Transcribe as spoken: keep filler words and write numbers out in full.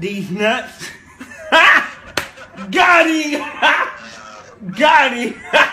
these nuts. Got him. Got him.